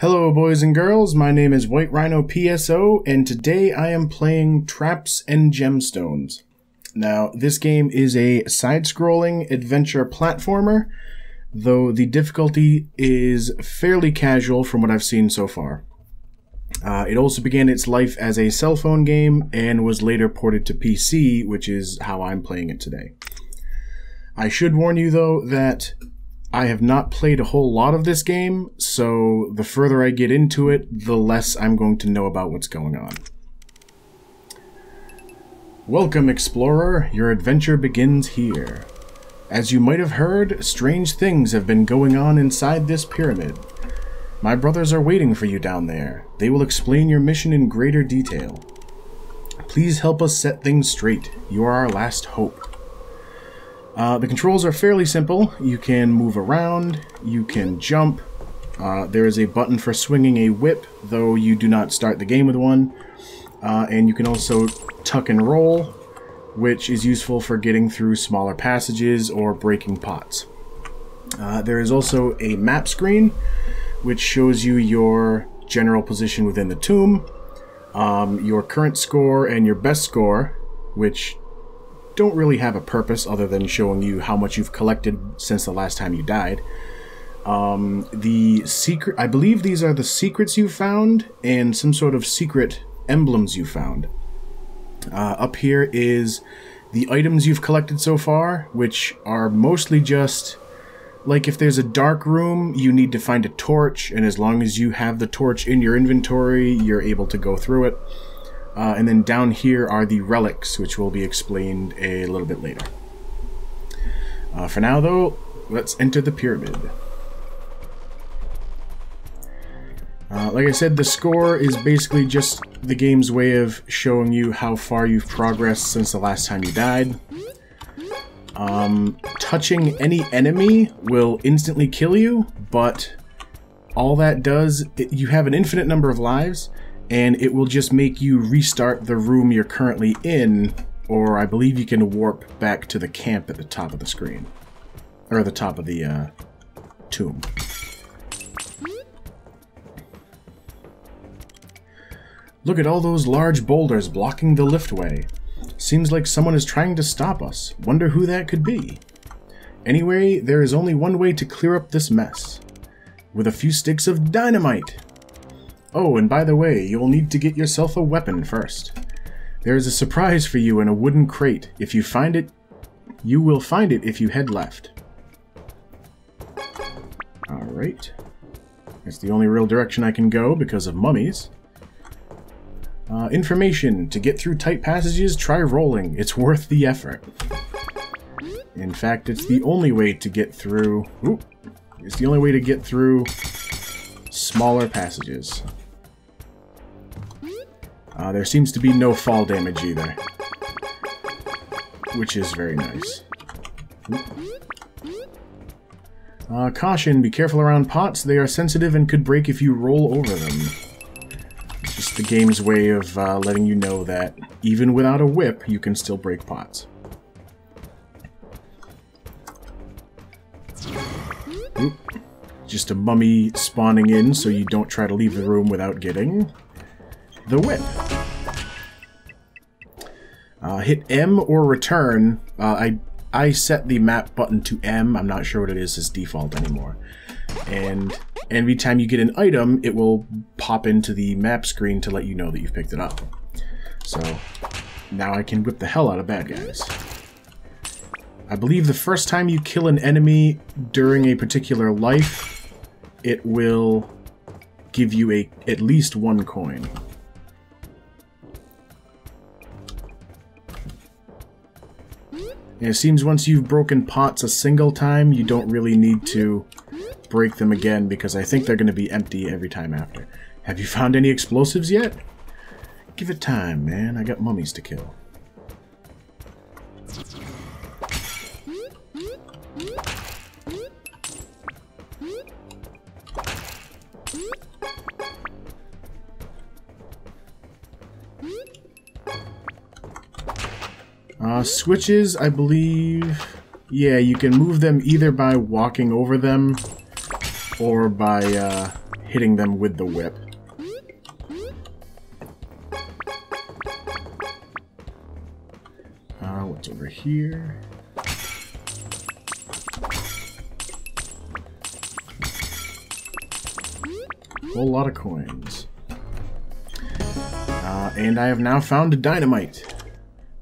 Hello boys and girls, my name is White Rhino PSO, and today I am playing Traps and Gemstones. Now, this game is a side-scrolling adventure platformer, though the difficulty is fairly casual from what I've seen so far. It also began its life as a cell phone game and was later ported to PC, which is how I'm playing it today. I should warn you though that I have not played a whole lot of this game, so the further I get into it, the less I'm going to know about what's going on. Welcome, explorer. Your adventure begins here. As you might have heard, strange things have been going on inside this pyramid. My brothers are waiting for you down there. They will explain your mission in greater detail. Please help us set things straight. You are our last hope. The controls are fairly simple. You can move around, you can jump, there is a button for swinging a whip, though you do not start the game with one, and you can also tuck and roll, which is useful for getting through smaller passages or breaking pots. There is also a map screen, which shows you your general position within the tomb, your current score and your best score, which don't really have a purpose other than showing you how much you've collected since the last time you died. The secret, I believe these are the secrets you found and some sort of secret emblems you found. Up here is the items you've collected so far, which are mostly just like if there's a dark room, you need to find a torch, and as long as you have the torch in your inventory, you're able to go through it. And then down here are the relics, which will be explained a little bit later. For now, though, let's enter the pyramid. Like I said, the score is basically just the game's way of showing you how far you've progressed since the last time you died. Touching any enemy will instantly kill you, but all that does, you have an infinite number of lives, and it will just make you restart the room you're currently in, or I believe you can warp back to the camp at the top of the screen. Or the top of the tomb. Look at all those large boulders blocking the liftway. Seems like someone is trying to stop us. Wonder who that could be. Anyway, there is only one way to clear up this mess. With a few sticks of dynamite! Oh, and by the way, you'll need to get yourself a weapon first. There is a surprise for you in a wooden crate. If you find it, you will find it if you head left. Alright. That's the only real direction I can go because of mummies. Information. To get through tight passages, try rolling. It's worth the effort. In fact, it's the only way to get through... Ooh, it's the only way to get through smaller passages. There seems to be no fall damage either, which is very nice. Caution, be careful around pots. They are sensitive and could break if you roll over them. It's just the game's way of letting you know that even without a whip, you can still break pots. Oop. Just a mummy spawning in, so you don't try to leave the room without getting the whip. Hit M or return. I set the map button to M. I'm not sure what it is as default anymore. And every time you get an item, it will pop into the map screen to let you know that you've picked it up. So now I can whip the hell out of bad guys. I believe the first time you kill an enemy during a particular life, it will give you at least one coin. And it seems once you've broken pots a single time, you don't really need to break them again because I think they're going to be empty every time after. Have you found any explosives yet? Give it time, man. I got mummies to kill. Switches, I believe, yeah, you can move them either by walking over them or by hitting them with the whip. What's over here? Whole lot of coins. And I have now found a dynamite,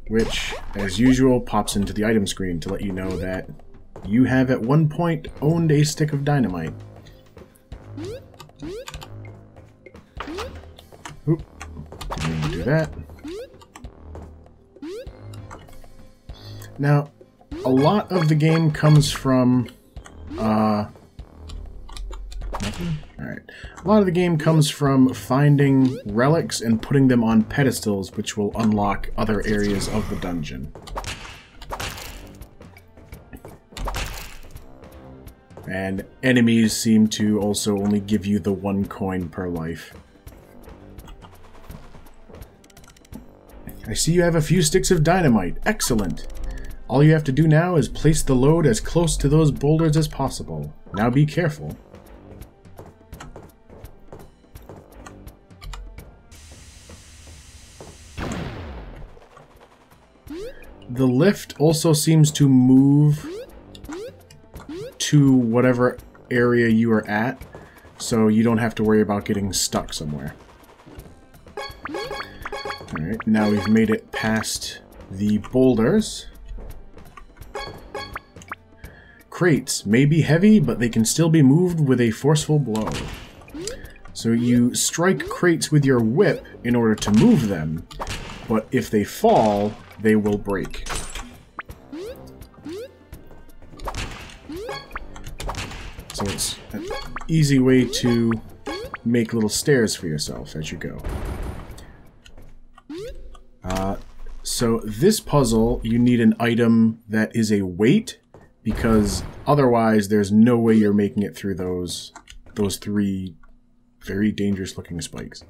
which, as usual, pops into the item screen to let you know that you have at one point owned a stick of dynamite. Oop. Didn't even do that. Now, a lot of the game comes from, alright. A lot of the game comes from finding relics and putting them on pedestals, which will unlock other areas of the dungeon. And enemies seem to also only give you the 1 coin per life. I see you have a few sticks of dynamite. Excellent! All you have to do now is place the load as close to those boulders as possible. Now be careful. The lift also seems to move to whatever area you are at, so you don't have to worry about getting stuck somewhere. Alright, now we've made it past the boulders. Crates may be heavy, but they can still be moved with a forceful blow. So you strike crates with your whip in order to move them, but if they fall, they will break. So it's an easy way to make little stairs for yourself as you go. So this puzzle, you need an item that is a weight, because otherwise there's no way you're making it through those 3 very dangerous looking spikes.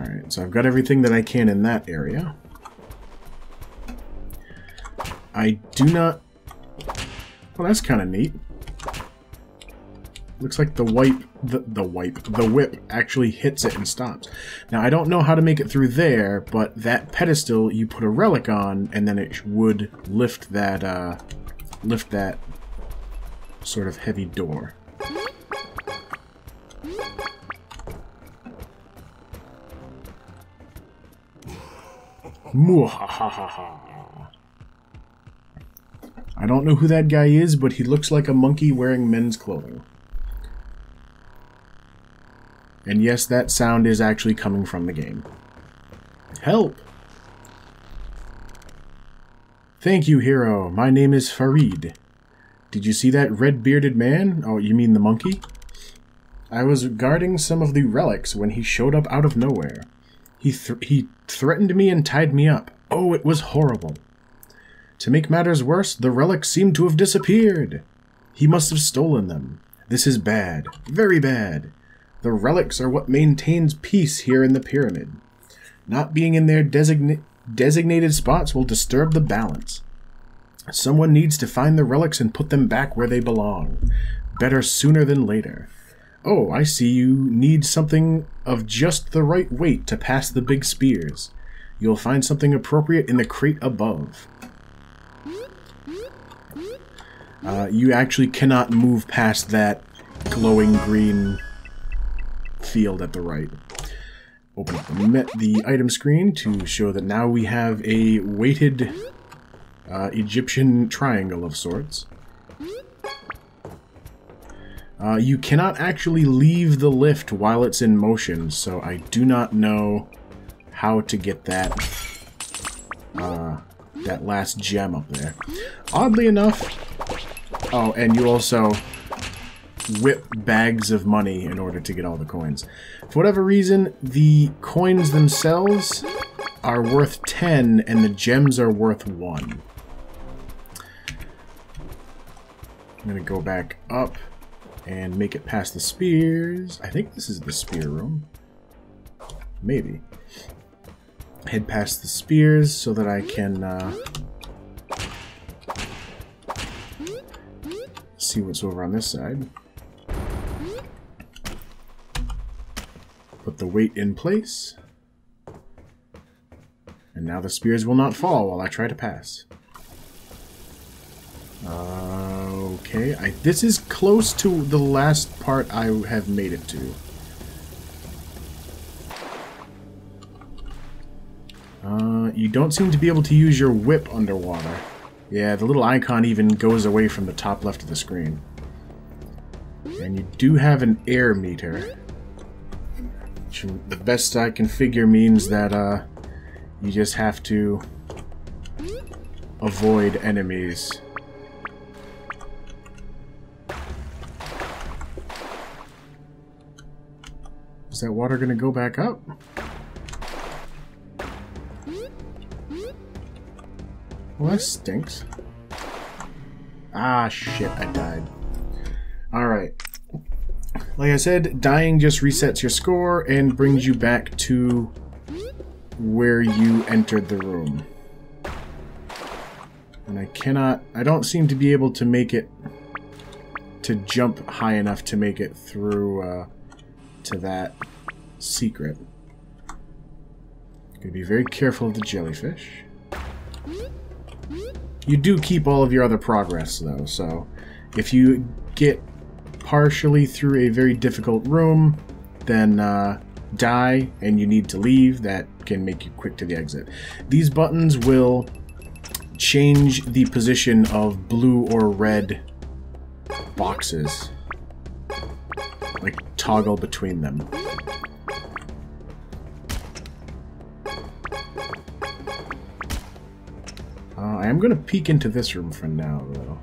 Alright, so I've got everything that I can in that area. I do not... Well, that's kind of neat. Looks like the whip actually hits it and stops. Now, I don't know how to make it through there, but that pedestal you put a relic on, and then it would lift that sort of heavy door. I don't know who that guy is, but he looks like a monkey wearing men's clothing. And yes, that sound is actually coming from the game. Help! Thank you, hero. My name is Farid. Did you see that red-bearded man? Oh, you mean the monkey? I was guarding some of the relics when he showed up out of nowhere. He threatened me and tied me up. Oh, it was horrible. To make matters worse, the relics seem to have disappeared. He must have stolen them. This is bad. Very bad. The relics are what maintains peace here in the pyramid. Not being in their designated spots will disturb the balance. Someone needs to find the relics and put them back where they belong. Better sooner than later. Oh, I see you need something of just the right weight to pass the big spears. You'll find something appropriate in the crate above. You actually cannot move past that glowing green field at the right. Open up the item screen to show that now we have a weighted Egyptian triangle of sorts. You cannot actually leave the lift while it's in motion, so I do not know how to get that last gem up there. Oddly enough... Oh, and you also whip bags of money in order to get all the coins. For whatever reason, the coins themselves are worth 10, and the gems are worth 1. I'm gonna go back up and make it past the spears. I think this is the spear room. Maybe. head past the spears so that I can see what's over on this side. Put the weight in place. And now the spears will not fall while I try to pass. Okay, this is close to the last part I have made it to. You don't seem to be able to use your whip underwater. Yeah, the little icon even goes away from the top left of the screen. And you do have an air meter. Which, the best I can figure, means that you just have to avoid enemies. Is that water gonna go back up? Well, that stinks. Ah, shit, I died. Alright. Like I said, dying just resets your score and brings you back to where you entered the room. And I don't seem to be able to make it to jump high enough to make it through to that secret. Gotta be very careful of the jellyfish. You do keep all of your other progress, though, so if you get partially through a very difficult room, then die and you need to leave, that can make you quick to the exit. These buttons will change the position of blue or red boxes, like toggle between them. I am going to peek into this room for now, though.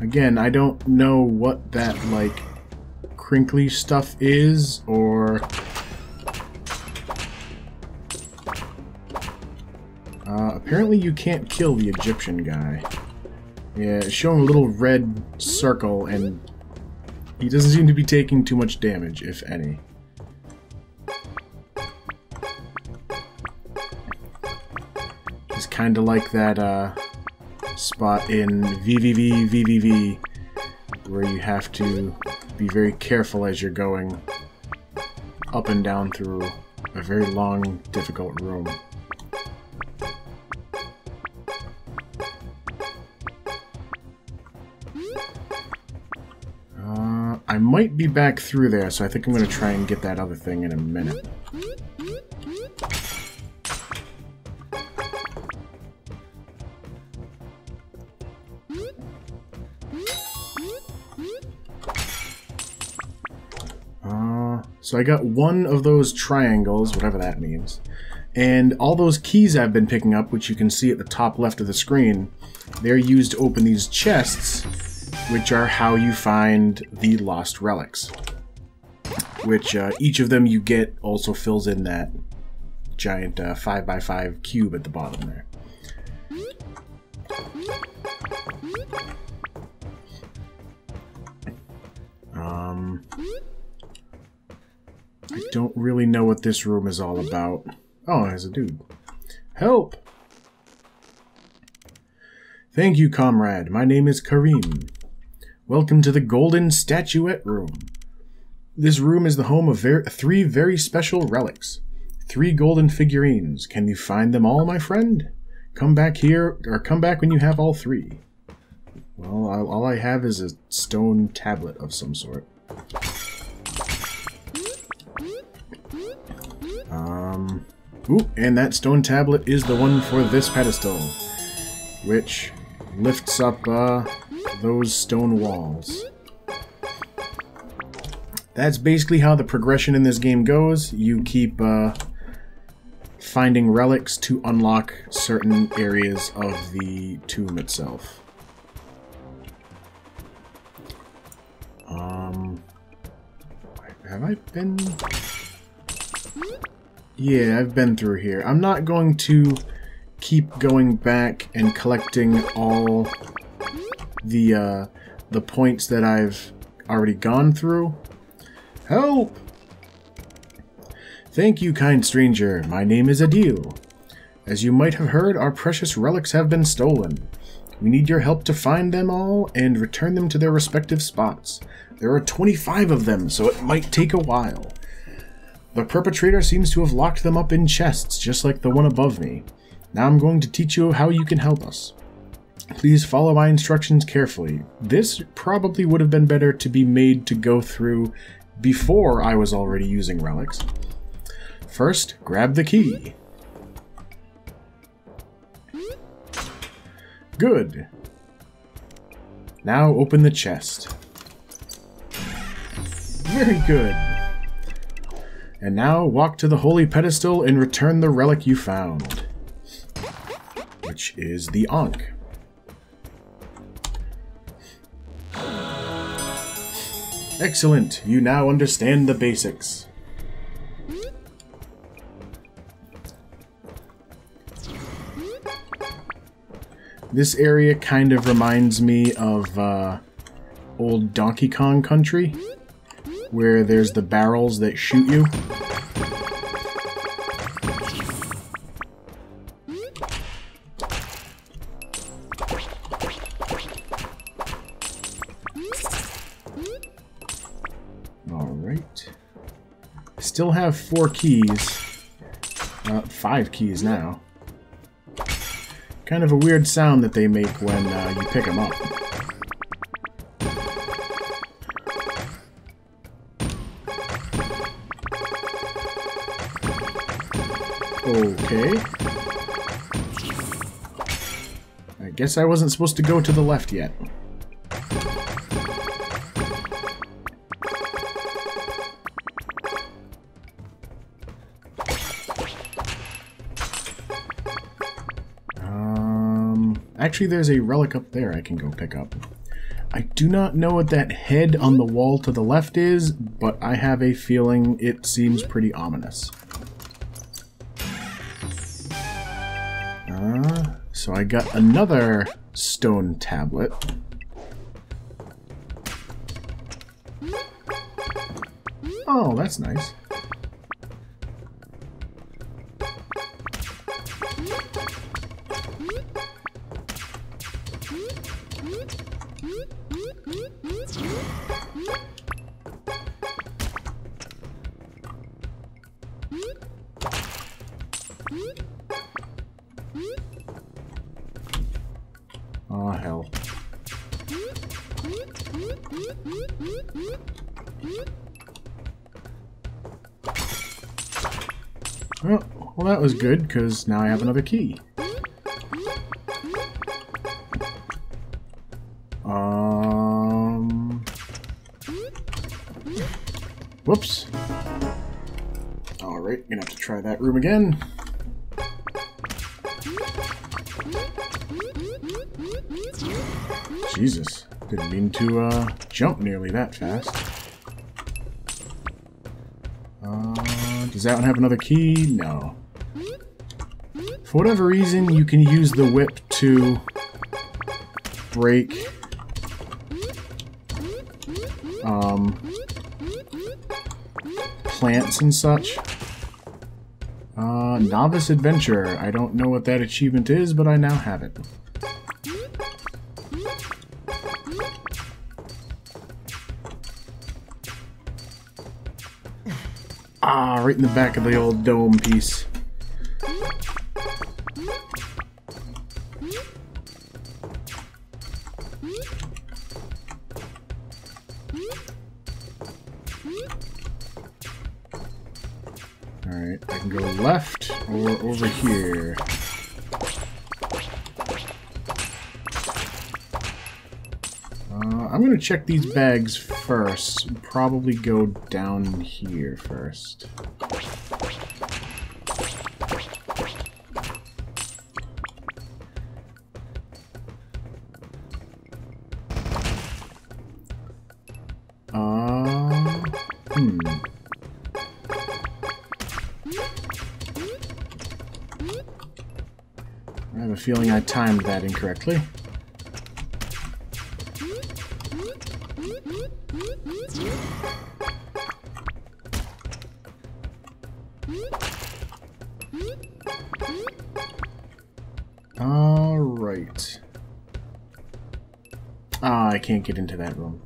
Again, I don't know what that, like, crinkly stuff is, or... apparently you can't kill the Egyptian guy. Yeah, it's showing a little red circle, and he doesn't seem to be taking too much damage, if any. Kind of like that spot in VVVVVV where you have to be very careful as you're going up and down through a very long, difficult room. I might be back through there, so I think I'm going to try and get that other thing in a minute. So I got one of those triangles, whatever that means, and all those keys I've been picking up, which you can see at the top left of the screen, they're used to open these chests, which are how you find the lost relics, which each of them you get also fills in that giant 5x5 cube at the bottom there. I don't really know what this room is all about. Oh, there's a dude. Help! Thank you, comrade. My name is Karim. Welcome to the Golden Statuette Room. This room is the home of three very special relics. Three golden figurines. Can you find them all, my friend? Come back here, or come back when you have all three. Well, all I have is a stone tablet of some sort. Ooh, and that stone tablet is the one for this pedestal, which lifts up those stone walls. That's basically how the progression in this game goes. You keep finding relics to unlock certain areas of the tomb itself. Have I been... Yeah, I've been through here. I'm not going to keep going back and collecting all the points that I've already gone through? Help! Thank you, kind stranger. My name is Adil. As you might have heard, our precious relics have been stolen. We need your help to find them all and return them to their respective spots. There are 25 of them, so it might take a while. The perpetrator seems to have locked them up in chests, just like the one above me. Now I'm going to teach you how you can help us. Please follow my instructions carefully. This probably would have been better to be made to go through before I was already using relics. First, grab the key. Good. Now open the chest. Very good. And now walk to the holy pedestal and return the relic you found, which is the Ankh. Excellent. You now understand the basics. This area kind of reminds me of old Donkey Kong Country, where there's the barrels that shoot you. Alright. Still have 4 keys. 5 keys now. Kind of a weird sound that they make when you pick them up. Okay. I guess I wasn't supposed to go to the left yet. Actually, there's a relic up there I can go pick up. I do not know what that head on the wall to the left is, but I have a feeling it seems pretty ominous. So I got another stone tablet. Oh, that's nice. Oh, hell. Well, that was good, because now I have another key. Whoops. Alright, gonna have to try that room again. Jesus, didn't mean to jump nearly that fast. Does that one have another key? No. For whatever reason, you can use the whip to break plants and such. Novice Adventurer. I don't know what that achievement is, but I now have it. Ah, right in the back of the old dome piece. Alright, I can go left or over here. I'm gonna check these bags first. Probably go down here first. I have a feeling I timed that incorrectly. right. Ah, I can't get into that room.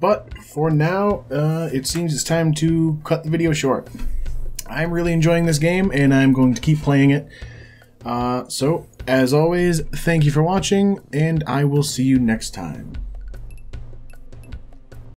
But for now, it seems it's time to cut the video short. I'm really enjoying this game, and I'm going to keep playing it. So, as always, thank you for watching, and I will see you next time.